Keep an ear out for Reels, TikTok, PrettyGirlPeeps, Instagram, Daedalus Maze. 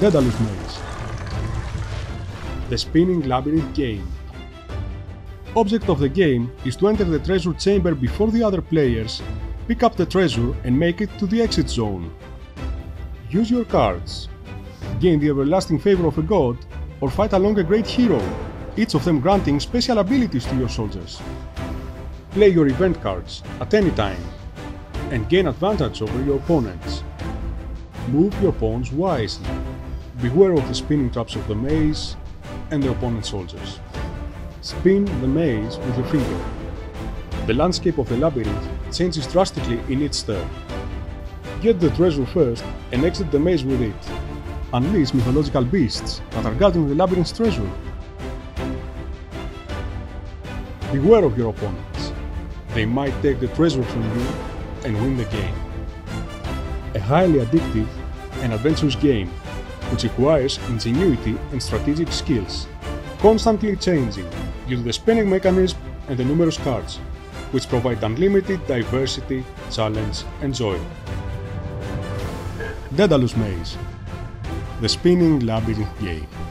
Daedalus Maze, the spinning labyrinth game. Object of the game is to enter the treasure chamber before the other players, pick up the treasure and make it to the exit zone. Use your cards. Gain the everlasting favor of a god or fight along a great hero, each of them granting special abilities to your soldiers. Play your event cards at any time and gain advantage over your opponents. Move your pawns wisely. Beware of the spinning traps of the maze and the opponent's soldiers. Spin the maze with your finger. The landscape of the labyrinth changes drastically in each turn. Get the treasure first and exit the maze with it. Unleash mythological beasts that are guarding the labyrinth's treasure. Beware of your opponents. They might take the treasure from you and win the game. A highly addictive and adventurous game, which requires ingenuity and strategic skills, constantly changing due to the spinning mechanism and the numerous cards, which provide unlimited diversity, challenge and joy. Daedalus Maze, the spinning labyrinth game.